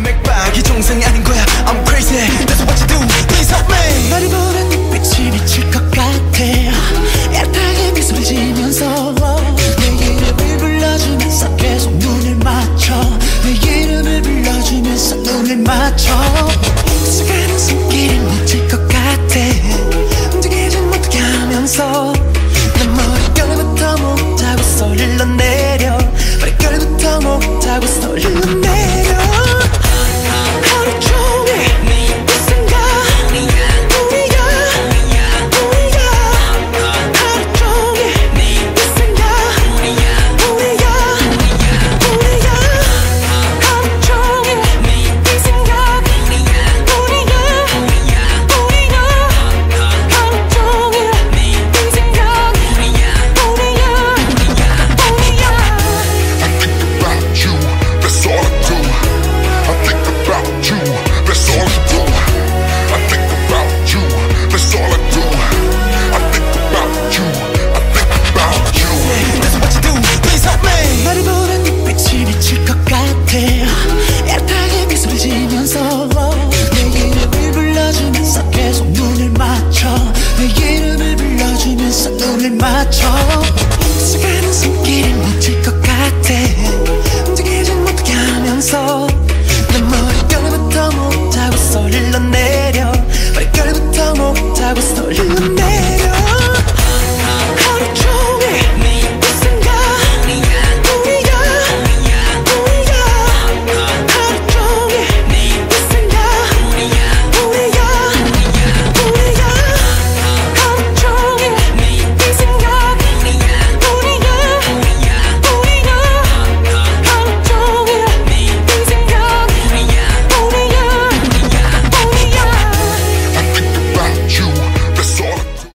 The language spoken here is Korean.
모두 맥박 이 정상이 아닌 거야. I'm crazy. That's what you do. Please help me. 너를 보는 눈빛이 미칠 것 같아. 애타게 미소를 지면서 내 이름을 불러주면서 계속 눈을 맞춰. 내 이름을 불러주면서 눈을 맞춰.